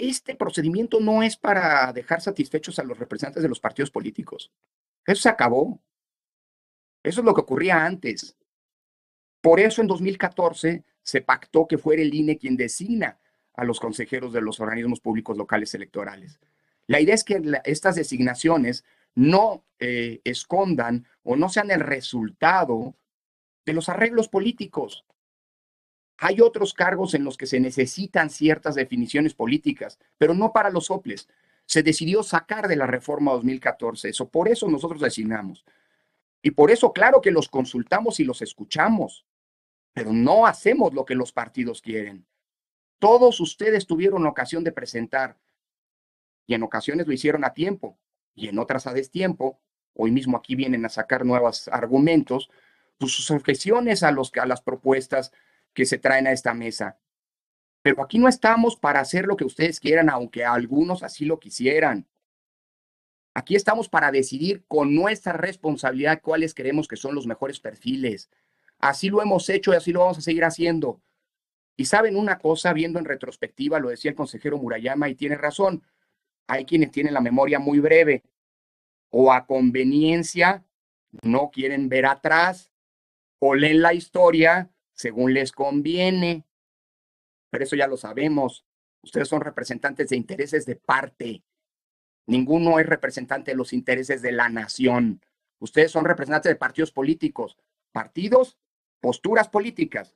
este procedimiento no es para dejar satisfechos a los representantes de los partidos políticos. Eso se acabó. Eso es lo que ocurría antes. Por eso en 2014 se pactó que fuera el INE quien designa a los consejeros de los organismos públicos locales electorales. La idea es que estas designaciones no escondan o no sean el resultado de los arreglos políticos. Hay otros cargos en los que se necesitan ciertas definiciones políticas, pero no para los OPLES. Se decidió sacar de la reforma 2014 eso, por eso nosotros designamos. Y por eso, claro que los consultamos y los escuchamos, pero no hacemos lo que los partidos quieren. Todos ustedes tuvieron ocasión de presentar, y en ocasiones lo hicieron a tiempo, y en otras a destiempo. Hoy mismo aquí vienen a sacar nuevos argumentos, pues sus objeciones a las propuestas que se traen a esta mesa. Pero aquí no estamos para hacer lo que ustedes quieran, aunque algunos así lo quisieran. Aquí estamos para decidir con nuestra responsabilidad cuáles creemos que son los mejores perfiles. Así lo hemos hecho y así lo vamos a seguir haciendo. Y saben una cosa, viendo en retrospectiva, lo decía el consejero Murayama y tiene razón, hay quienes tienen la memoria muy breve o a conveniencia no quieren ver atrás o leen la historia según les conviene. Pero eso ya lo sabemos. Ustedes son representantes de intereses de parte. Ninguno es representante de los intereses de la nación. Ustedes son representantes de partidos políticos. Partidos, posturas políticas.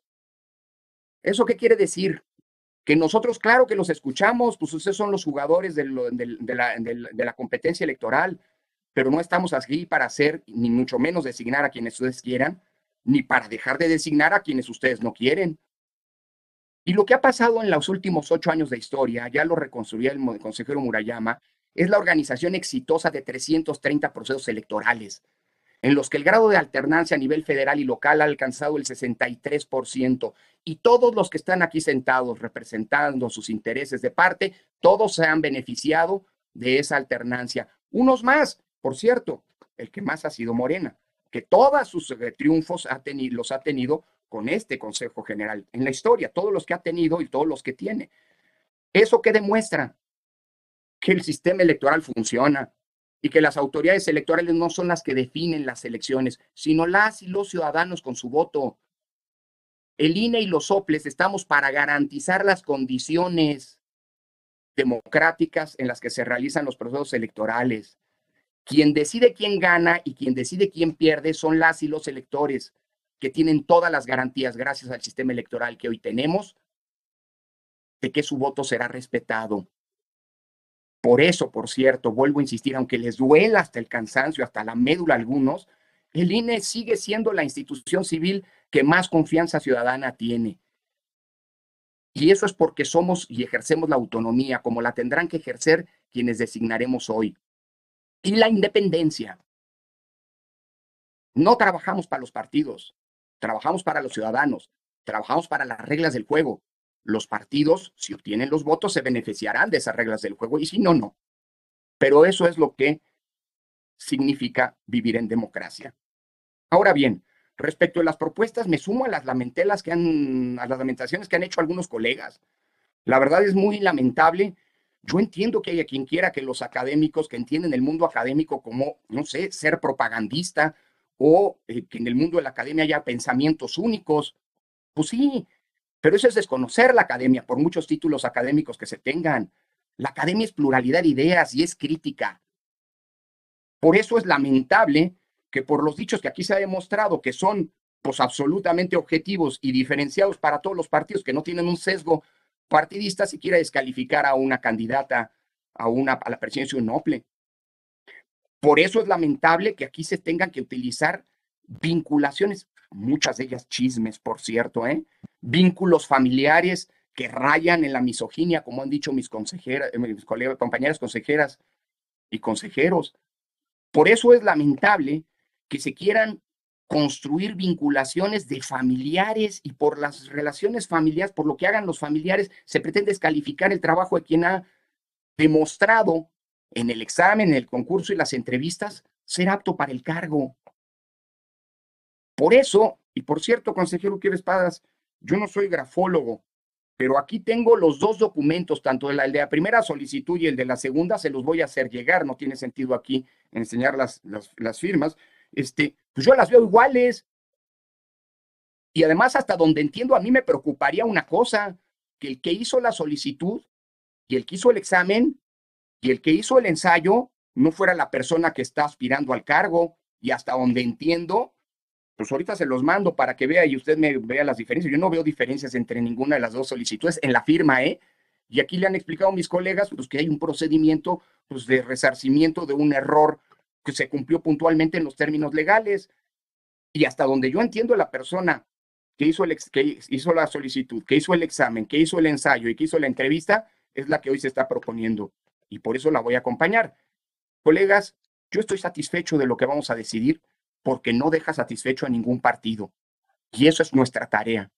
¿Eso qué quiere decir? Que nosotros, claro que los escuchamos, pues ustedes son los jugadores de la competencia electoral, pero no estamos aquí para hacer, ni mucho menos designar a quienes ustedes quieran, ni para dejar de designar a quienes ustedes no quieren. Y lo que ha pasado en los últimos 8 años de historia, ya lo reconstruía el consejero Murayama, es la organización exitosa de 330 procesos electorales, en los que el grado de alternancia a nivel federal y local ha alcanzado el 63%, y todos los que están aquí sentados representando sus intereses de parte, todos se han beneficiado de esa alternancia. Unos más, por cierto, el que más ha sido Morena, que todos sus triunfos los ha tenido con este Consejo General en la historia, todos los que ha tenido y todos los que tiene. ¿Eso qué demuestra? Que el sistema electoral funciona, y que las autoridades electorales no son las que definen las elecciones, sino las y los ciudadanos con su voto. El INE y los OPLES estamos para garantizar las condiciones democráticas en las que se realizan los procesos electorales. Quien decide quién gana y quien decide quién pierde son las y los electores, que tienen todas las garantías gracias al sistema electoral que hoy tenemos, de que su voto será respetado. Por eso, por cierto, vuelvo a insistir, aunque les duela hasta el cansancio, hasta la médula a algunos, el INE sigue siendo la institución civil que más confianza ciudadana tiene. Y eso es porque somos y ejercemos la autonomía, como la tendrán que ejercer quienes designaremos hoy. Y la independencia. No trabajamos para los partidos, trabajamos para los ciudadanos, trabajamos para las reglas del juego. Los partidos, si obtienen los votos, se beneficiarán de esas reglas del juego, y si no, no. Pero eso es lo que significa vivir en democracia. Ahora bien, respecto a las propuestas, me sumo a las lamentaciones que han hecho algunos colegas. La verdad es muy lamentable. Yo entiendo que haya quien quiera que los académicos que entienden el mundo académico como, no sé, ser propagandista, o que en el mundo de la academia haya pensamientos únicos. Pues sí, pero eso es desconocer la academia por muchos títulos académicos que se tengan. La academia es pluralidad de ideas y es crítica. Por eso es lamentable que por los dichos que aquí se ha demostrado que son pues absolutamente objetivos y diferenciados para todos los partidos, que no tienen un sesgo partidista, si quiera descalificar a una candidata a la presidencia de un OPLE. Por eso es lamentable que aquí se tengan que utilizar vinculaciones, muchas de ellas chismes, por cierto, vínculos familiares que rayan en la misoginia, como han dicho mis compañeras consejeras y consejeros. Por eso es lamentable que se quieran construir vinculaciones de familiares, y por las relaciones familiares, por lo que hagan los familiares, se pretende descalificar el trabajo de quien ha demostrado en el examen, en el concurso y las entrevistas ser apto para el cargo. Por eso, y por cierto, consejero Quiroz Espadas, yo no soy grafólogo, Pero aquí tengo los dos documentos, tanto el de la primera solicitud y el de la segunda, se los voy a hacer llegar, no tiene sentido aquí enseñar las firmas. Pues yo las veo iguales. Y además, hasta donde entiendo, a mí me preocuparía una cosa, que el que hizo la solicitud y el que hizo el examen y el que hizo el ensayo no fuera la persona que está aspirando al cargo. Y hasta donde entiendo, pues ahorita se los mando para que vea y usted me vea las diferencias. Yo no veo diferencias entre ninguna de las dos solicitudes en la firma, ¿eh? Y aquí le han explicado a mis colegas pues, que hay un procedimiento pues, de resarcimiento de un error que se cumplió puntualmente en los términos legales. Y hasta donde yo entiendo, la persona que hizo la solicitud, que hizo el examen, que hizo el ensayo y que hizo la entrevista, es la que hoy se está proponiendo. Y por eso la voy a acompañar. Colegas, yo estoy satisfecho de lo que vamos a decidir, porque no deja satisfecho a ningún partido. Y eso es nuestra tarea.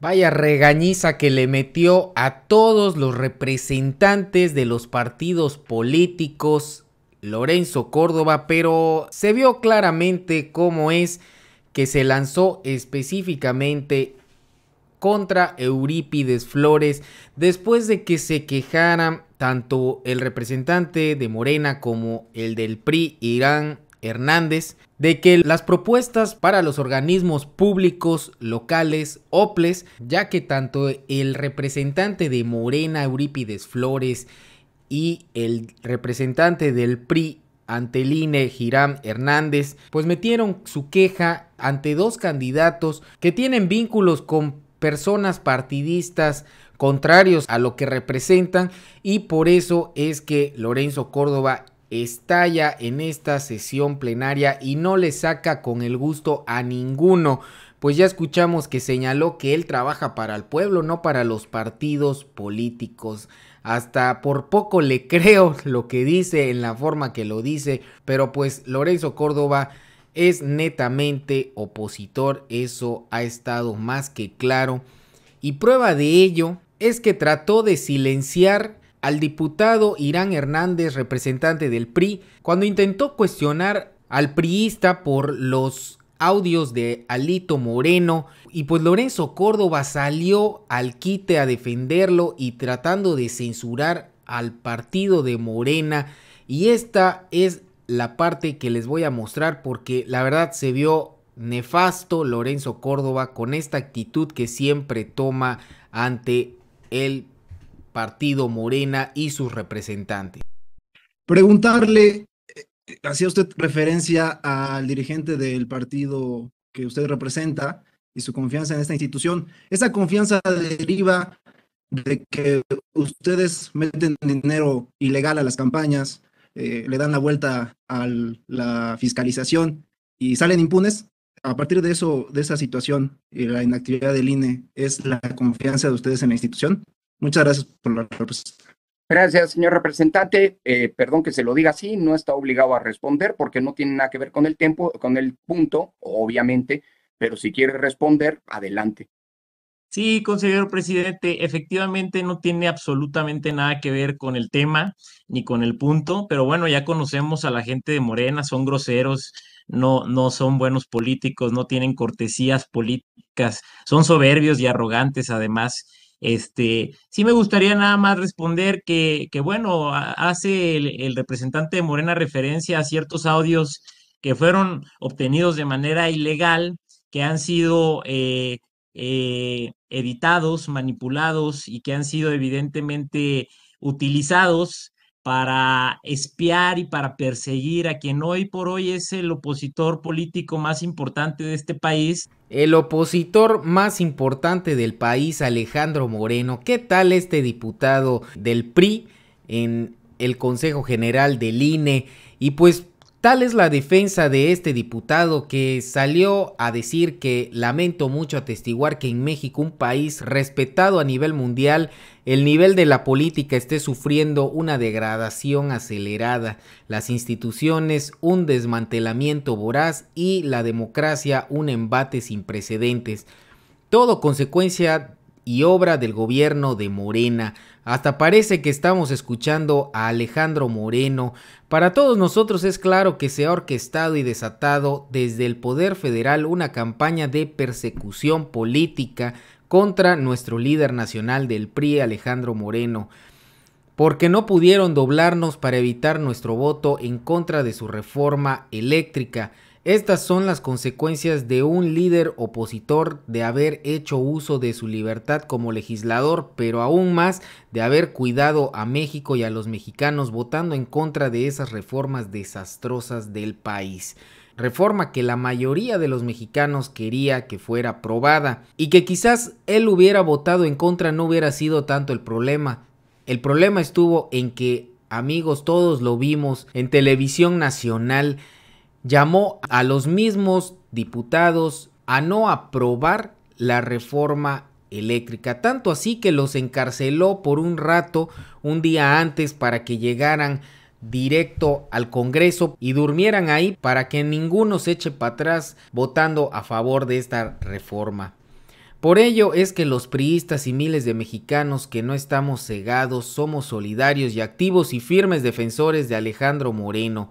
Vaya regañiza que le metió a todos los representantes de los partidos políticos Lorenzo Córdoba, pero se vio claramente cómo es que se lanzó específicamente contra Eurípides Flores después de que se quejaran tanto el representante de Morena como el del PRI, Irán Hernández, de que las propuestas para los organismos públicos locales, OPLES, ya que tanto el representante de Morena, Eurípides Flores, y el representante del PRI ante el INE, Irán Hernández, pues metieron su queja ante dos candidatos que tienen vínculos con personas partidistas contrarios a lo que representan, y por eso es que Lorenzo Córdoba estalla en esta sesión plenaria y no le saca con el gusto a ninguno. Pues ya escuchamos que señaló que él trabaja para el pueblo, no para los partidos políticos. Hasta por poco le creo lo que dice en la forma que lo dice, pero pues Lorenzo Córdoba es netamente opositor, eso ha estado más que claro. Y prueba de ello es que trató de silenciar al diputado Irán Hernández, representante del PRI, cuando intentó cuestionar al priista por los audios de Alito Moreno, y pues Lorenzo Córdoba salió al quite a defenderlo y tratando de censurar al partido de Morena, y esta es la parte que les voy a mostrar porque la verdad se vio nefasto Lorenzo Córdoba con esta actitud que siempre toma ante el partido Morena y sus representantes. Preguntarle, hacía usted referencia al dirigente del partido que usted representa y su confianza en esta institución. ¿Esa confianza deriva de que ustedes meten dinero ilegal a las campañas, le dan la vuelta a la fiscalización y salen impunes? A partir de eso, de esa situación y la inactividad del INE, ¿es la confianza de ustedes en la institución? Muchas gracias por la respuesta. Gracias, señor representante. Perdón que se lo diga así, no está obligado a responder porque no tiene nada que ver con el tiempo, con el punto, obviamente, pero si quiere responder, adelante. Sí, consejero presidente, efectivamente no tiene absolutamente nada que ver con el tema ni con el punto, pero bueno, ya conocemos a la gente de Morena, son groseros, no son buenos políticos, no tienen cortesías políticas, son soberbios y arrogantes además. Sí me gustaría nada más responder que bueno, hace el representante de Morena referencia a ciertos audios que fueron obtenidos de manera ilegal, que han sido editados, manipulados y que han sido evidentemente utilizados para espiar y para perseguir a quien hoy por hoy es el opositor político más importante de este país. El opositor más importante del país, Alejandro Moreno. ¿Qué tal este diputado del PRI en el Consejo General del INE? Y pues tal es la defensa de este diputado que salió a decir que lamento mucho atestiguar que en México, un país respetado a nivel mundial, el nivel de la política esté sufriendo una degradación acelerada, las instituciones un desmantelamiento voraz y la democracia un embate sin precedentes. Todo consecuencia y obra del gobierno de Morena. Hasta parece que estamos escuchando a Alejandro Moreno. Para todos nosotros es claro que se ha orquestado y desatado desde el Poder Federal una campaña de persecución política contra nuestro líder nacional del PRI, Alejandro Moreno, porque no pudieron doblarnos para evitar nuestro voto en contra de su reforma eléctrica. Estas son las consecuencias de un líder opositor, de haber hecho uso de su libertad como legislador, pero aún más de haber cuidado a México y a los mexicanos votando en contra de esas reformas desastrosas del país. Reforma que la mayoría de los mexicanos quería que fuera aprobada, y que quizás él hubiera votado en contra no hubiera sido tanto el problema. El problema estuvo en que, amigos, todos lo vimos en televisión nacional, llamó a los mismos diputados a no aprobar la reforma eléctrica, tanto así que los encarceló por un rato un día antes para que llegaran directo al Congreso y durmieran ahí para que ninguno se eche para atrás votando a favor de esta reforma. Por ello es que los priistas y miles de mexicanos que no estamos cegados somos solidarios y activos y firmes defensores de Alejandro Moreno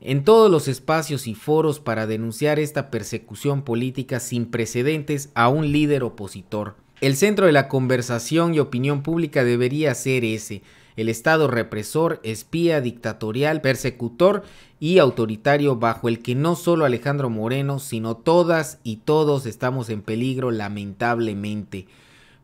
en todos los espacios y foros para denunciar esta persecución política sin precedentes a un líder opositor. El centro de la conversación y opinión pública debería ser ese: el Estado represor, espía, dictatorial, persecutor y autoritario bajo el que no solo Alejandro Moreno, sino todas y todos estamos en peligro, lamentablemente.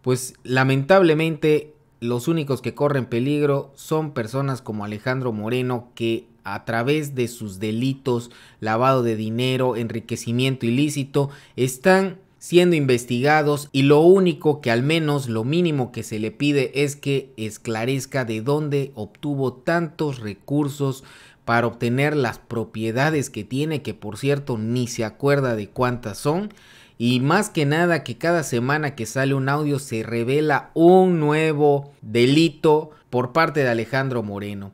Pues lamentablemente los únicos que corren peligro son personas como Alejandro Moreno, que a través de sus delitos, lavado de dinero, enriquecimiento ilícito, están siendo investigados, y lo único que, al menos lo mínimo que se le pide, es que esclarezca de dónde obtuvo tantos recursos para obtener las propiedades que tiene, que por cierto ni se acuerda de cuántas son, y más que nada que cada semana que sale un audio se revela un nuevo delito por parte de Alejandro Moreno.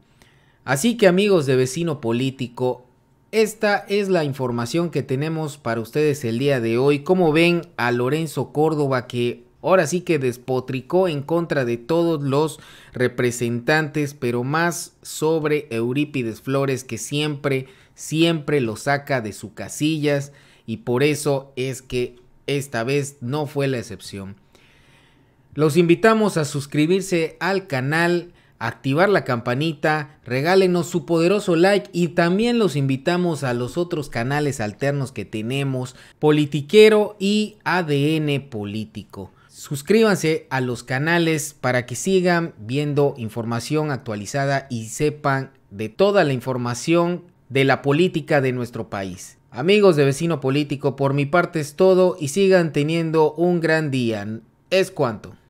Así que, amigos de Vecino Político, esta es la información que tenemos para ustedes el día de hoy. Como ven a Lorenzo Córdoba, que ahora sí que despotricó en contra de todos los representantes, pero más sobre Eurípides Flores, que siempre lo saca de sus casillas, y por eso es que esta vez no fue la excepción. Los invitamos a suscribirse al canal, activar la campanita, regálenos su poderoso like, y también los invitamos a los otros canales alternos que tenemos, Politiquero y ADN Político. Suscríbanse a los canales para que sigan viendo información actualizada y sepan de toda la información de la política de nuestro país. Amigos de Vecino Político, por mi parte es todo, y sigan teniendo un gran día. Es cuanto.